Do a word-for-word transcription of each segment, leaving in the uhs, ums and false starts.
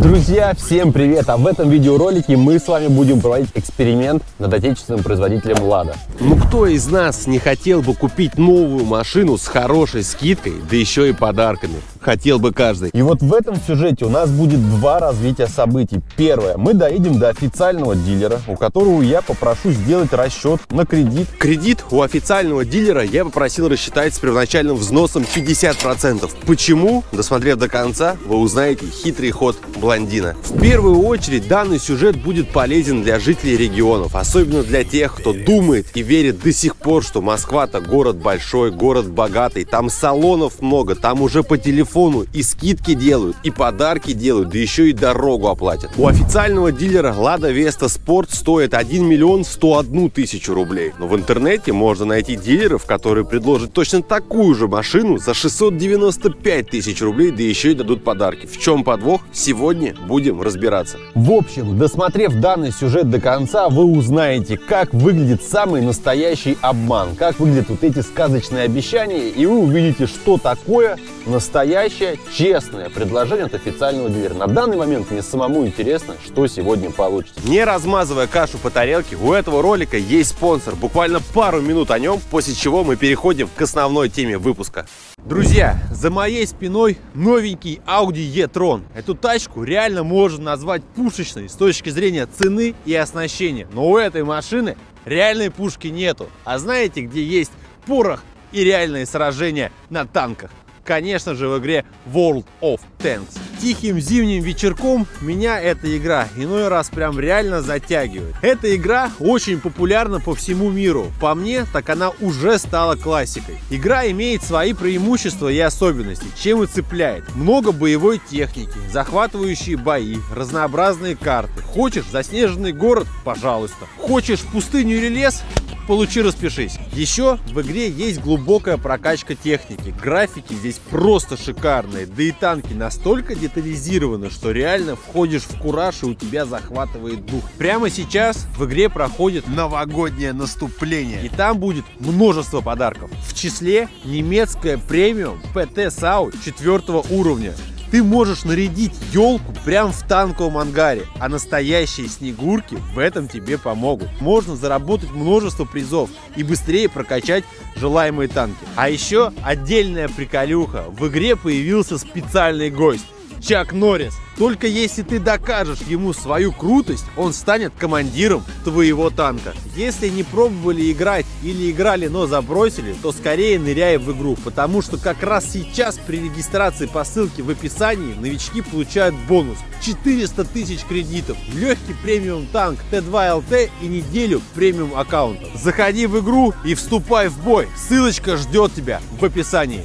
Друзья, всем привет! А в этом видеоролике мы с вами будем проводить эксперимент над отечественным производителем Lada. Ну кто из нас не хотел бы купить новую машину с хорошей скидкой, да еще и подарками? Хотел бы каждый. И вот в этом сюжете у нас будет два развития событий. Первое. Мы доедем до официального дилера, у которого я попрошу сделать расчет на кредит. Кредит у официального дилера я попросил рассчитать с первоначальным взносом пятьдесят процентов. Почему? Досмотрев до конца, вы узнаете хитрый ход блондина. В первую очередь данный сюжет будет полезен для жителей регионов, особенно для тех, кто думает и верит до сих пор, что Москва-то город большой, город богатый, там салонов много, там уже по телефону и скидки делают, и подарки делают, да еще и дорогу оплатят. У официального дилера Lada Vesta Sport стоит один миллион сто одну тысячу рублей. Но в интернете можно найти дилеров, которые предложат точно такую же машину за шестьсот девяносто пять тысяч рублей, да еще и дадут подарки. В чем подвох? Сегодня будем разбираться. В общем, досмотрев данный сюжет до конца, вы узнаете, как выглядит самый настоящий обман, как выглядят вот эти сказочные обещания, и вы увидите, что такое настоящий честное предложение от официального дилера. На данный момент мне самому интересно, что сегодня получится. Не размазывая кашу по тарелке, у этого ролика есть спонсор. Буквально пару минут о нем, после чего мы переходим к основной теме выпуска. Друзья, за моей спиной новенький Audi e-tron. Эту тачку реально можно назвать пушечной с точки зрения цены и оснащения. Но у этой машины реальной пушки нету. А знаете, где есть порох и реальные сражения на танках? Конечно же, в игре World of Tanks. Тихим зимним вечерком меня эта игра иной раз прям реально затягивает. Эта игра очень популярна по всему миру. По мне, так она уже стала классикой. Игра имеет свои преимущества и особенности, чем и цепляет. Много боевой техники, захватывающие бои, разнообразные карты. Хочешь заснеженный город? Пожалуйста. Хочешь пустыню или лес? Получи, распишись. Еще в игре есть глубокая прокачка техники. Графики здесь просто шикарные. Да и танки настолько детализированы, что реально входишь в кураж и у тебя захватывает дух. Прямо сейчас в игре проходит новогоднее наступление. И там будет множество подарков. В числе немецкая премиум П Т САУ четвертого уровня. Ты можешь нарядить елку прямо в танковом ангаре, а настоящие снегурки в этом тебе помогут. Можно заработать множество призов и быстрее прокачать желаемые танки. А еще отдельная приколюха. В игре появился специальный гость – Чак Норрис. Только если ты докажешь ему свою крутость, он станет командиром твоего танка. Если не пробовали играть или играли, но забросили, то скорее ныряй в игру, потому что как раз сейчас при регистрации по ссылке в описании новички получают бонус четыреста тысяч кредитов, легкий премиум танк Т два Л Т и неделю премиум аккаунта. Заходи в игру и вступай в бой, ссылочка ждет тебя в описании.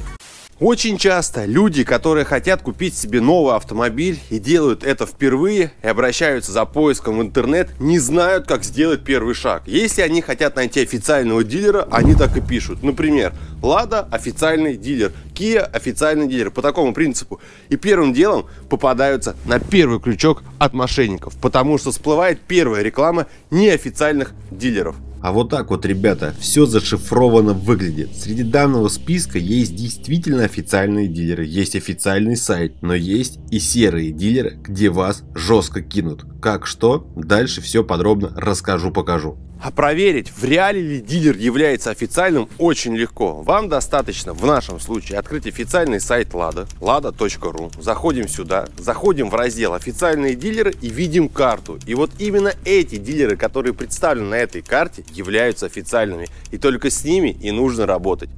Очень часто люди, которые хотят купить себе новый автомобиль и делают это впервые и обращаются за поиском в интернет, не знают, как сделать первый шаг. Если они хотят найти официального дилера, они так и пишут. Например, Lada официальный дилер, Kia официальный дилер. По такому принципу. И первым делом попадаются на первый крючок от мошенников, потому что всплывает первая реклама неофициальных дилеров. А вот так вот, ребята, все зашифровано выглядит. Среди данного списка есть действительно официальные дилеры, есть официальный сайт, но есть и серые дилеры, где вас жестко кинут. Как что, дальше все подробно расскажу, покажу. А проверить, в реале ли дилер является официальным, очень легко. Вам достаточно, в нашем случае, открыть официальный сайт Lada, лада точка ру. Заходим сюда, заходим в раздел «Официальные дилеры» и видим карту. И вот именно эти дилеры, которые представлены на этой карте, являются официальными. И только с ними и нужно работать.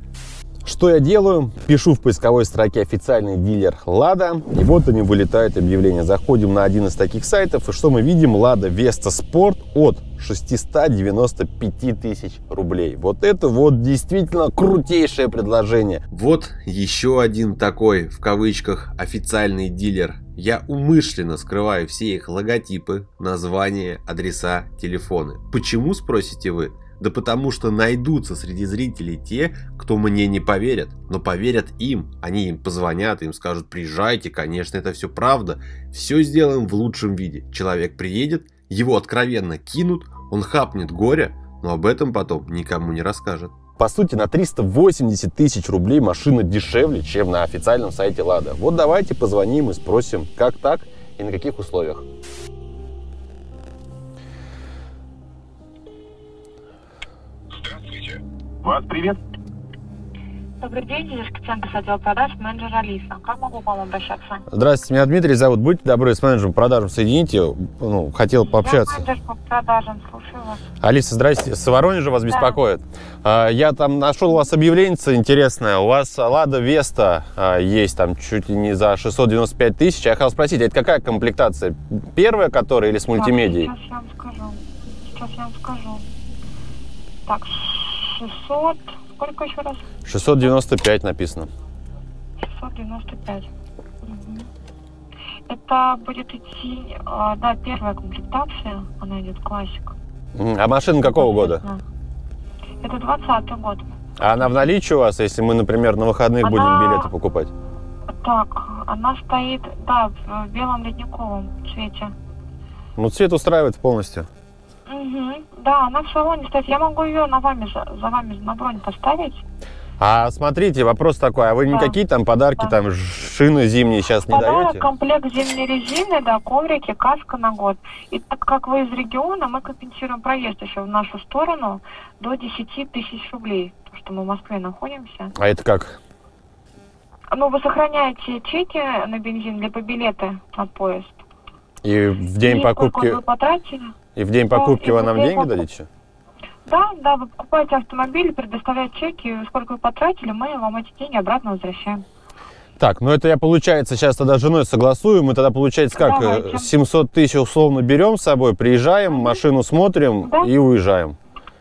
Что я делаю? Пишу в поисковой строке «Официальный дилер Lada». И вот они вылетают объявления. Заходим на один из таких сайтов. И что мы видим? Lada Vesta Sport от шестисот девяноста пяти тысяч рублей. Вот это вот действительно крутейшее предложение. Вот еще один такой, в кавычках, официальный дилер. Я умышленно скрываю все их логотипы, названия, адреса, телефоны. Почему, спросите вы? Да потому что найдутся среди зрителей те, кто мне не поверят, но поверят им. Они им позвонят, им скажут: приезжайте, конечно, это все правда. Все сделаем в лучшем виде. Человек приедет, его откровенно кинут, он хапнет горя, но об этом потом никому не расскажет. По сути, на триста восемьдесят тысяч рублей машина дешевле, чем на официальном сайте Lada. Вот давайте позвоним и спросим, как так? и на каких условиях. Здравствуйте. Вас привет. Добрый день, директор центра отдела продаж, менеджер Алиса. Как могу к вам обращаться? Здравствуйте, меня Дмитрий зовут. Будьте добры, с менеджером продажам соедините. Ну, хотел пообщаться. Я менеджер по продажам, слушаю вас. Алиса, здрасте. С Воронежа вас да. беспокоит. Я там нашел у вас объявление интересное. У вас Лада Веста есть там чуть ли не за шестьсот девяносто пять тысяч. Я хотел спросить, это какая комплектация? Первая, которая или с мультимедией? Так, сейчас я вам скажу. Сейчас я вам скажу. Так, шестьсот... Сколько еще раз? шестьсот девяносто пять написано. шестьсот девяносто пять. Угу. Это будет идти, да, первая комплектация, она идет классик. А машина какого года? Это двадцатый год. А она в наличии у вас, если мы, например, на выходных она... будем билеты покупать? Так, она стоит, да, в белом ледниковом цвете. Ну, цвет устраивает полностью. Угу. Да, она в салоне стоит. Я могу ее на вами, за вами на бронь поставить. А смотрите, вопрос такой. А вы да. никакие там подарки, да. там шины зимние сейчас подарок, не даете? Комплект зимней резины, да, коврики, каска на год. И так как вы из региона, мы компенсируем проезд еще в нашу сторону до десяти тысяч рублей. Потому что мы в Москве находимся. А это как? Ну, вы сохраняете чеки на бензин, либо билеты на поезд. И в день И покупки... вы потратили? И в день покупки вы нам деньги дадите? Да, да, вы покупаете автомобиль, предоставляете чеки, сколько вы потратили, мы вам эти деньги обратно возвращаем. Так, ну это я, получается, сейчас тогда с женой согласую, мы тогда, получается, как, Давайте. семьсот тысяч условно берем с собой, приезжаем, машину смотрим да? и уезжаем.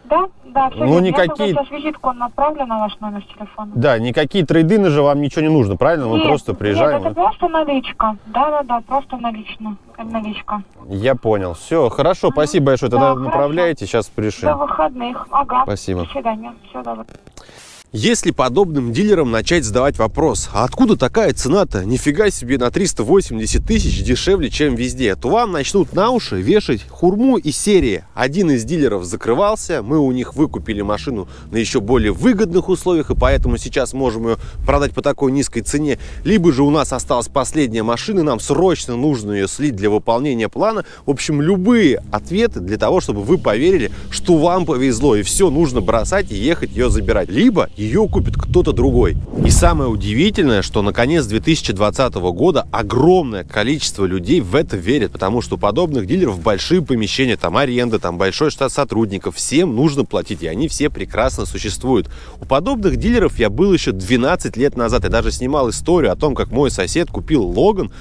Да, да, все ну, никакие... я сейчас визитку направлю на ваш номер телефона. Да, никакие трейдины же вам ничего не нужно, правильно? Мы нет, просто приезжаем. Нет, это и... просто наличка. Да, да, да, просто налично. наличка. Я понял. Все, хорошо, угу. спасибо большое. Тогда да, направляйте, хорошо. Сейчас решим. До выходных. Ага. Спасибо. До свидания. Все, добро. Если подобным дилерам начать задавать вопрос, а откуда такая цена-то, нифига себе, на триста восемьдесят тысяч дешевле, чем везде, то вам начнут на уши вешать хурму из серии. Один из дилеров закрывался, мы у них выкупили машину на еще более выгодных условиях, и поэтому сейчас можем ее продать по такой низкой цене. Либо же у нас осталась последняя машина, нам срочно нужно ее слить для выполнения плана. В общем, любые ответы для того, чтобы вы поверили, что вам повезло, и все нужно бросать и ехать ее забирать. Либо... ее купит кто-то другой. И самое удивительное, что на конец две тысячи двадцатого года огромное количество людей в это верит, потому что у подобных дилеров большие помещения, там аренда, там большой штат сотрудников, всем нужно платить, и они все прекрасно существуют. У подобных дилеров я был еще двенадцать лет назад, я даже снимал историю о том, как мой сосед купил Логан,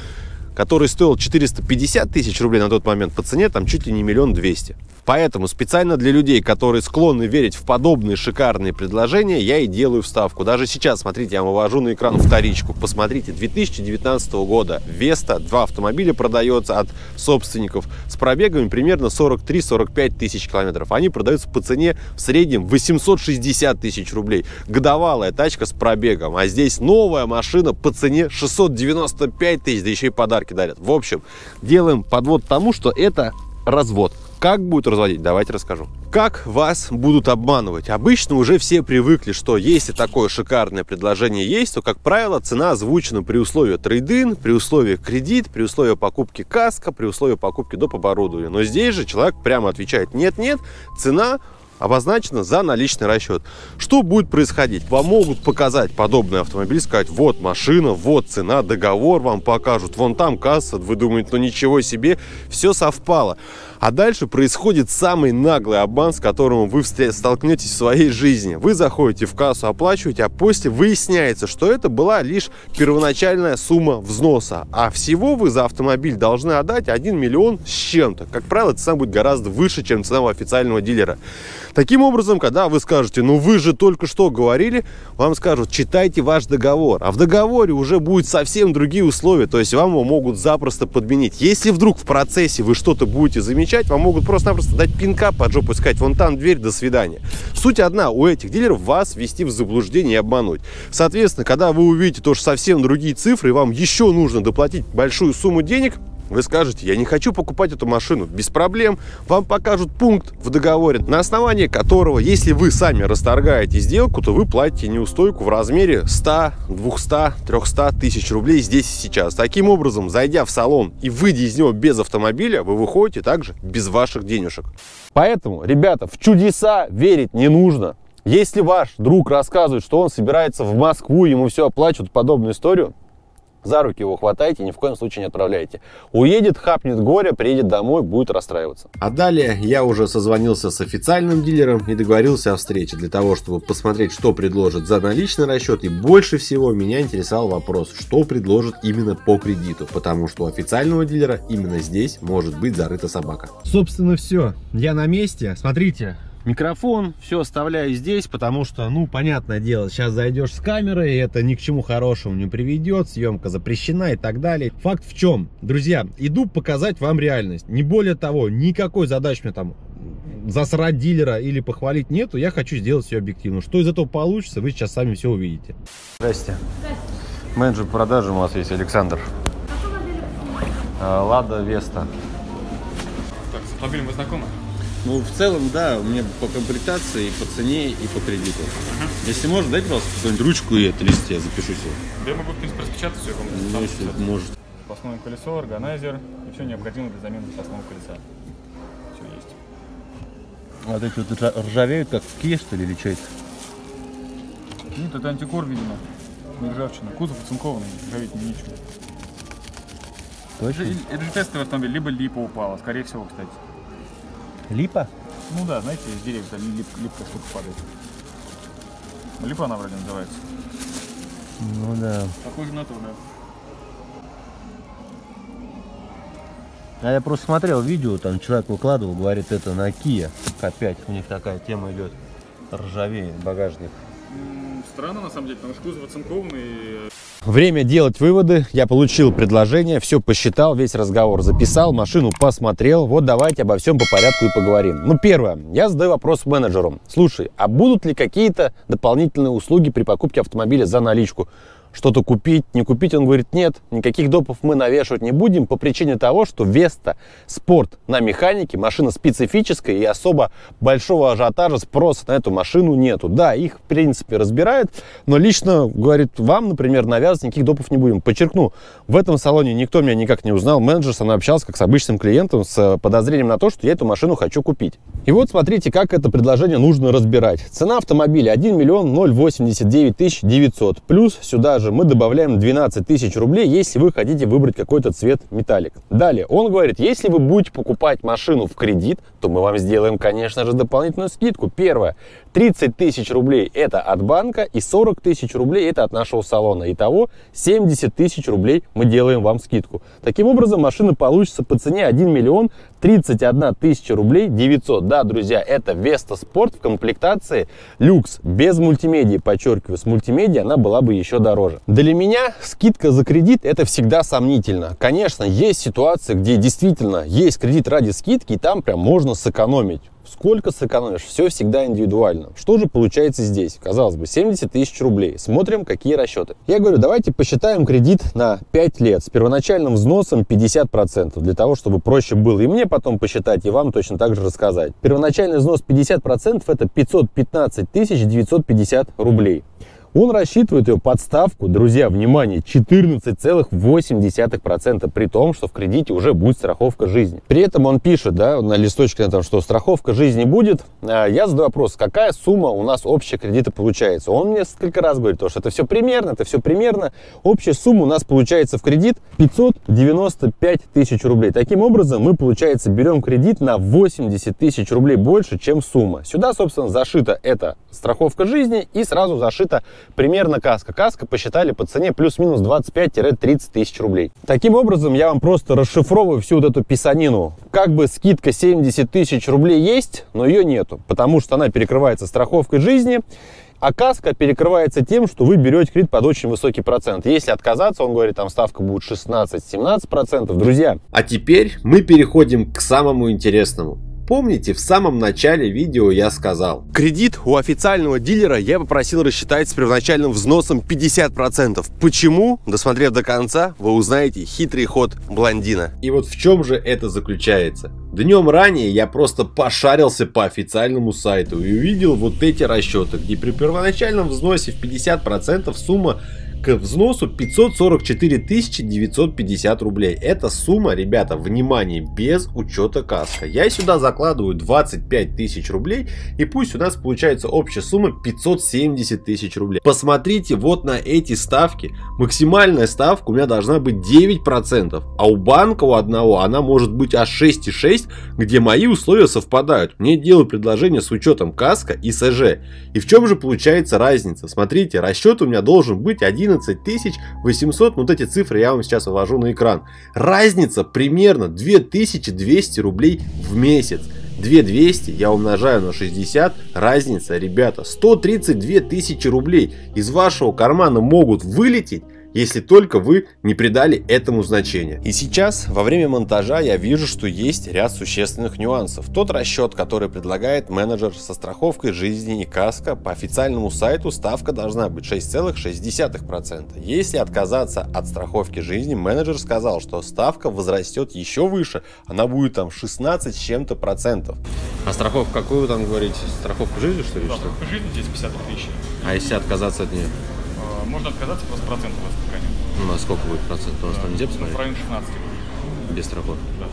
который стоил четыреста пятьдесят тысяч рублей на тот момент, по цене там чуть ли не миллион двести. Поэтому специально для людей, которые склонны верить в подобные шикарные предложения, я и делаю вставку. Даже сейчас, смотрите, я вывожу на экран вторичку. Посмотрите, две тысячи девятнадцатого года Веста, два автомобиля продается от собственников с пробегами примерно сорок три — сорок пять тысяч километров. Они продаются по цене в среднем восемьсот шестьдесят тысяч рублей. Годовалая тачка с пробегом. А здесь новая машина по цене шестьсот девяносто пять тысяч, да еще и подарки дарят. В общем, делаем подвод тому, что это развод. Как будут разводить? Давайте расскажу. Как вас будут обманывать? Обычно уже все привыкли, что если такое шикарное предложение есть, то, как правило, цена озвучена при условии трейд-ин, при условии кредит, при условии покупки каска, при условии покупки доп. Оборудования. Но здесь же человек прямо отвечает «нет-нет», цена обозначена за наличный расчет. Что будет происходить? Вам могут показать подобный автомобиль, сказать, вот машина, вот цена, договор вам покажут, вон там касса, вы думаете, ну ничего себе, все совпало. А дальше происходит самый наглый обман, с которым вы столкнетесь в своей жизни. Вы заходите в кассу, оплачиваете, а после выясняется, что это была лишь первоначальная сумма взноса. А всего вы за автомобиль должны отдать один миллион с чем-то. Как правило, цена будет гораздо выше, чем цена у официального дилера. Таким образом, когда вы скажете, ну вы же только что говорили, вам скажут, читайте ваш договор. А в договоре уже будут совсем другие условия, то есть вам его могут запросто подменить. Если вдруг в процессе вы что-то будете замечать, вам могут просто-напросто дать пинка под жопу и сказать, вон там дверь, до свидания. Суть одна, у этих дилеров вас ввести в заблуждение и обмануть. Соответственно, когда вы увидите тоже совсем другие цифры, и вам еще нужно доплатить большую сумму денег, Вы скажете: я не хочу покупать эту машину. Без проблем. Вам покажут пункт в договоре, на основании которого, если вы сами расторгаете сделку, то вы платите неустойку в размере ста, двухсот, трёхсот тысяч рублей здесь и сейчас. Таким образом, зайдя в салон и выйдя из него без автомобиля, вы выходите также без ваших денежек. Поэтому, ребята, в чудеса верить не нужно. Если ваш друг рассказывает, что он собирается в Москву, ему все оплачивают, подобную историю, за руки его хватайте, ни в коем случае не отправляйте. Уедет, хапнет горе, приедет домой, будет расстраиваться. А далее я уже созвонился с официальным дилером и договорился о встрече для того, чтобы посмотреть, что предложит за наличный расчет. И больше всего меня интересовал вопрос, что предложит именно по кредиту, потому что у официального дилера именно здесь может быть зарыта собака. Собственно, все. Я на месте. Смотрите. Микрофон все оставляю здесь, потому что, ну, понятное дело, сейчас зайдешь с камерой, и это ни к чему хорошему не приведет, съемка запрещена и так далее. Факт в чем, друзья, иду показать вам реальность. Не более того, никакой задачи мне там засрать дилера или похвалить нету, я хочу сделать все объективно. Что из этого получится, вы сейчас сами все увидите. Здрасте. Здрасте. Менеджер по продажам у вас есть, Александр. Лада Веста. Так, с автомобилем вы знакомы? Ну, в целом, да, у меня по комплектации, и по цене, и по кредиту. Uh-huh. Если можно, дайте, пожалуйста, какую-нибудь ручку и этот лист, я запишу все. Да я могу, в принципе, распечатать все. Ну, если может. Запасное колесо, органайзер и все необходимое для замены запасного колеса. Все есть. А вот эти вот ржавеют, как в Киеве, что ли, или что это? Нет, это антикор, видимо, не ржавчина. Кузов оцинкованный, ржаветь не ничего. Точно? Это же тестовый автомобиль, либо липа упала, скорее всего, кстати. Липа? Ну да, знаете, из деревьев там лип, липкая штука падает. Липа она вроде называется. Ну да. Похоже на то, да. А я просто смотрел видео, там человек выкладывал, говорит, это на Kia. Опять у них такая тема идет. Ржавеет багажник. Странно на самом деле, потому что кузов оцинкованный. Время делать выводы. Я получил предложение, все посчитал, весь разговор записал, машину посмотрел. Вот давайте обо всем по порядку и поговорим. Ну, первое. Я задаю вопрос менеджеру. Слушай, а будут ли какие-то дополнительные услуги при покупке автомобиля за наличку? Что-то купить, не купить? Он говорит, нет, никаких допов мы навешивать не будем по причине того, что Веста Спорт на механике, машина специфическая и особо большого ажиотажа, спроса на эту машину нету. Да, их в принципе разбирают, но лично, говорит, вам, например, навязывать никаких допов не будем. Подчеркну, в этом салоне никто меня никак не узнал, менеджер со мной общался как с обычным клиентом с подозрением на то, что я эту машину хочу купить. И вот смотрите, как это предложение нужно разбирать. Цена автомобиля один миллион восемьдесят девять тысяч девятьсот, плюс сюда же мы добавляем двенадцать тысяч рублей, если вы хотите выбрать какой-то цвет металлик. Далее он говорит, если вы будете покупать машину в кредит, то мы вам сделаем, конечно же, дополнительную скидку. Первое, тридцать тысяч рублей это от банка и сорок тысяч рублей это от нашего салона. Итого семьдесят тысяч рублей мы делаем вам скидку. Таким образом, машина получится по цене один миллион тридцать одна тысяча рублей девятьсот. Да, друзья, это Веста Спорт в комплектации люкс, без мультимедии, подчеркиваю, с мультимедией она была бы еще дороже. Для меня скидка за кредит это всегда сомнительно. Конечно, есть ситуации, где действительно есть кредит ради скидки, и там прям можно сэкономить. Сколько сэкономишь, все всегда индивидуально. Что же получается здесь? Казалось бы, семьдесят тысяч рублей. Смотрим, какие расчеты. Я говорю, давайте посчитаем кредит на пять лет с первоначальным взносом пятьдесят процентов, для того, чтобы проще было и мне потом посчитать, и вам точно так же рассказать. Первоначальный взнос пятьдесят процентов это пятьсот пятнадцать тысяч девятьсот пятьдесят рублей. Он рассчитывает ее под ставку, друзья, внимание, четырнадцать целых восемь десятых процента, при том, что в кредите уже будет страховка жизни. При этом он пишет, да, на листочке, на том, что страховка жизни будет. Я задаю вопрос, какая сумма у нас общая кредита получается? Он мне несколько раз говорит, что это все примерно, это все примерно. Общая сумма у нас получается в кредит пятьсот девяносто пять тысяч рублей. Таким образом, мы, получается, берем кредит на восемьдесят тысяч рублей больше, чем сумма. Сюда, собственно, зашита эта страховка жизни и сразу зашита примерно каска. Каска посчитали по цене плюс-минус двадцать пять — тридцать тысяч рублей. Таким образом, я вам просто расшифровываю всю вот эту писанину. Как бы скидка семьдесят тысяч рублей есть, но ее нету, потому что она перекрывается страховкой жизни, а каска перекрывается тем, что вы берете кредит под очень высокий процент. Если отказаться, он говорит, там ставка будет шестнадцать-семнадцать процентов, друзья. А теперь мы переходим к самому интересному. помните, в самом начале видео я сказал: кредит у официального дилера я попросил рассчитать с первоначальным взносом пятьдесят процентов. Почему? Досмотрев до конца, вы узнаете хитрый ход блондина. И вот в чем же это заключается. Днем ранее я просто пошарился по официальному сайту и увидел вот эти расчеты, где при первоначальном взносе в пятьдесят процентов сумма к взносу пятьсот сорок четыре тысячи девятьсот пятьдесят рублей. Это сумма, ребята, внимание, без учета каска. Я сюда закладываю двадцать пять тысяч рублей, и пусть у нас получается общая сумма пятьсот семьдесят тысяч рублей. Посмотрите вот на эти ставки. Максимальная ставка у меня должна быть девять процентов, а у банка у одного она может быть аж шесть и шесть, где мои условия совпадают. Мне делают предложение с учетом каска и СЖ. И в чем же получается разница? Смотрите, расчет у меня должен быть одиннадцать тысяч восемьсот, вот эти цифры я вам сейчас вывожу на экран. Разница примерно две тысячи двести рублей в месяц. две тысячи двести я умножаю на шестьдесят, разница, ребята, сто тридцать две тысячи рублей из вашего кармана могут вылететь, если только вы не придали этому значения. И сейчас, во время монтажа, я вижу, что есть ряд существенных нюансов. Тот расчет, который предлагает менеджер со страховкой жизни и каско, по официальному сайту ставка должна быть шесть целых шесть десятых процента. Если отказаться от страховки жизни, менеджер сказал, что ставка возрастет еще выше, она будет там шестнадцать с чем-то процентов. А страховку какую вы там говорите? Страховку жизни, что ли? Да, страховка жизни здесь пятьдесят тысяч. А если отказаться от нее? Можно отказаться просто процентов страхования. Ну а сколько будет процентов? У нас да, там где посмотреть? В районе шестнадцати. Без страховки? Да.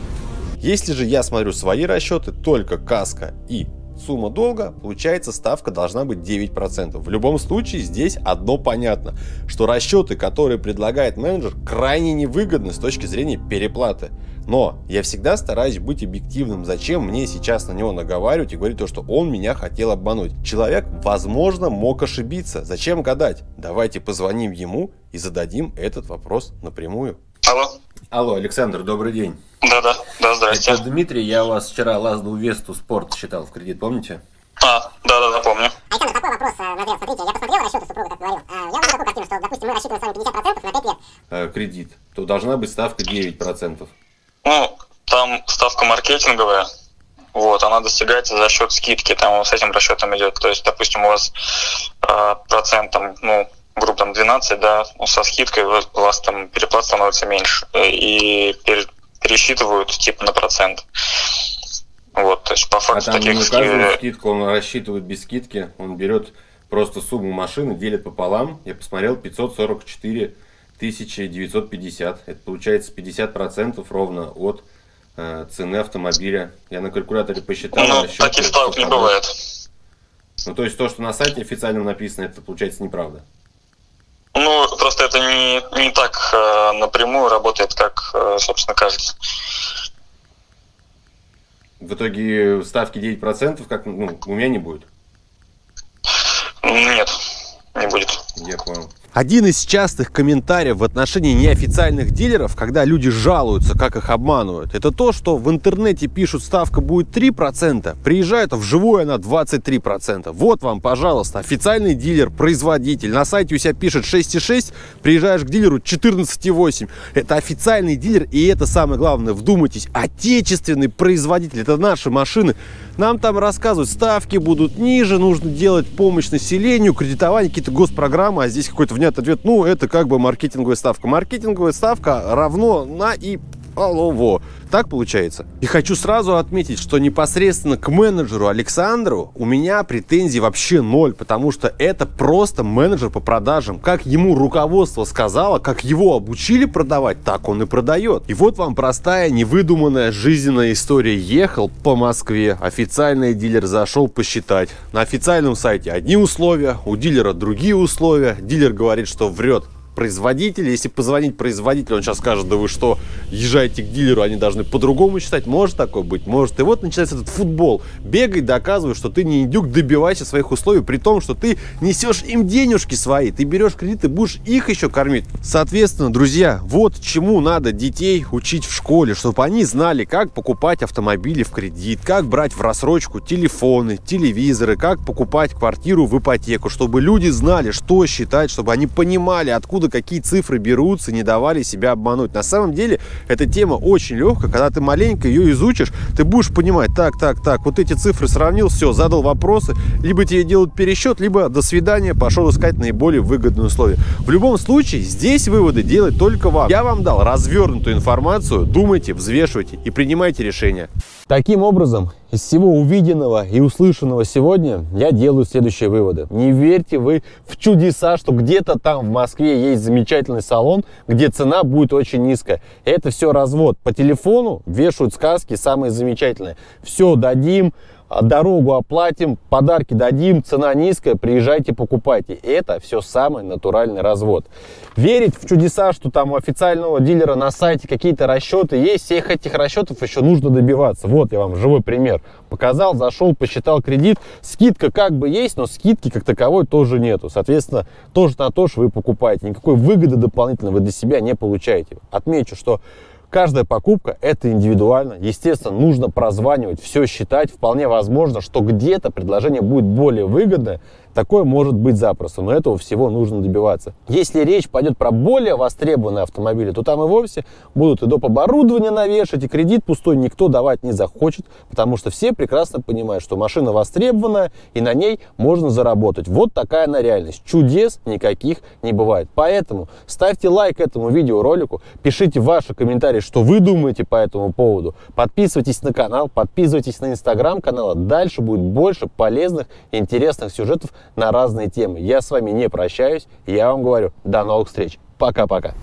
Если же я смотрю свои расчеты, только каска и сумма долга, получается ставка должна быть девять процентов. В любом случае здесь одно понятно, что расчеты, которые предлагает менеджер, крайне невыгодны с точки зрения переплаты. Но я всегда стараюсь быть объективным. Зачем мне сейчас на него наговаривать и говорить то, что он меня хотел обмануть? Человек, возможно, мог ошибиться. Зачем гадать? Давайте позвоним ему и зададим этот вопрос напрямую. Алло. Алло, Александр, добрый день. Да-да, да, здрасте. Это Дмитрий, я у вас вчера Ладу Весту Спорт считал в кредит, помните? А, да-да-да, помню. Александр, такой вопрос назрел. Смотрите, я посмотрел расчеты супруга, как говорил. Я вижу такую картину, что, допустим, мы рассчитываем с вами пятьдесят процентов на пять лет. А, кредит, то должна быть ставка девять процентов. Ну, там ставка маркетинговая, вот, она достигается за счет скидки, там с этим расчетом идет. То есть, допустим, у вас э, процент, там, ну, грубо там двенадцать, да, со скидкой у вас там переплат становится меньше, и пересчитывают типа на процент. Вот, то есть по факту а там таких не указывает скидку, он рассчитывает без скидки, он берет просто сумму машины, делит пополам, я посмотрел, пятьсот сорок четыре тысячи девятьсот пятьдесят, это получается пятьдесят процентов ровно от э, цены автомобиля. Я на калькуляторе посчитал. Ну, таких ставок не бывает. Ну, то есть то, что на сайте официально написано, это получается неправда. Ну, просто это не, не так э, напрямую работает, как, э, собственно, кажется. В итоге ставки девять процентов, как, ну, у меня не будет? Нет, не будет. Я понял. Один из частых комментариев в отношении неофициальных дилеров, когда люди жалуются, как их обманывают, это то, что в интернете пишут, ставка будет три процента, приезжают, а вживую она двадцать три процента. Вот вам, пожалуйста, официальный дилер, производитель. На сайте у себя пишет шесть и шесть, приезжаешь к дилеру четырнадцать и восемь. Это официальный дилер, и это самое главное, вдумайтесь, отечественный производитель, это наши машины. Нам там рассказывают, ставки будут ниже, нужно делать помощь населению, кредитование, какие-то госпрограммы, а здесь какой-то внятный ответ, ну, это как бы маркетинговая ставка. Маркетинговая ставка равно на и... Алло, так получается. И хочу сразу отметить, что непосредственно к менеджеру Александру у меня претензий вообще ноль, потому что это просто менеджер по продажам. Как ему руководство сказало, как его обучили продавать, так он и продает. И вот вам простая, невыдуманная жизненная история. Ехал по Москве, официальный дилер зашел посчитать. На официальном сайте одни условия, у дилера другие условия. Дилер говорит, что врет производитель. Если позвонить производителю, он сейчас скажет: да вы что, езжайте к дилеру, они должны по-другому считать. Может такое быть? Может. И вот начинается этот футбол. Бегай, доказывай, что ты не индюк, добивайся своих условий, при том, что ты несешь им денежки свои, ты берешь кредиты, будешь их еще кормить. Соответственно, друзья, вот чему надо детей учить в школе, чтобы они знали, как покупать автомобили в кредит, как брать в рассрочку телефоны, телевизоры, как покупать квартиру в ипотеку, чтобы люди знали, что считать, чтобы они понимали, откуда откуда какие цифры берутся, не давали себя обмануть. На самом деле эта тема очень легкая, когда ты маленько ее изучишь, ты будешь понимать, так, так, так, вот эти цифры сравнил, все, задал вопросы, либо тебе делают пересчет, либо до свидания, пошел искать наиболее выгодные условия. В любом случае, здесь выводы делать только вам. Я вам дал развернутую информацию, думайте, взвешивайте и принимайте решения. Таким образом, из всего увиденного и услышанного сегодня я делаю следующие выводы. Не верьте вы в чудеса, что где-то там в Москве есть замечательный салон, где цена будет очень низкая. Это все развод. По телефону вешают сказки самые замечательные. Все дадим, дорогу оплатим, подарки дадим, цена низкая, приезжайте, покупайте. Это все самый натуральный развод. Верить в чудеса, что там у официального дилера на сайте какие-то расчеты есть, всех этих расчетов еще нужно добиваться. Вот я вам живой пример показал, зашел, посчитал кредит, скидка как бы есть, но скидки как таковой тоже нету. Соответственно, тоже на то, что вы покупаете. Никакой выгоды дополнительно вы для себя не получаете. Отмечу, что каждая покупка – это индивидуально. Естественно, нужно прозванивать, все считать. Вполне возможно, что где-то предложение будет более выгодное. Такое может быть запросто, но этого всего нужно добиваться. Если речь пойдет про более востребованные автомобили, то там и вовсе будут и доп. Оборудование навешать, и кредит пустой никто давать не захочет, потому что все прекрасно понимают, что машина востребованная, и на ней можно заработать. Вот такая она реальность. Чудес никаких не бывает. Поэтому ставьте лайк этому видеоролику, пишите ваши комментарии, что вы думаете по этому поводу. Подписывайтесь на канал, подписывайтесь на инстаграм канала. Дальше будет больше полезных и интересных сюжетов на разные темы. Я с вами не прощаюсь. Я вам говорю, до новых встреч. Пока-пока.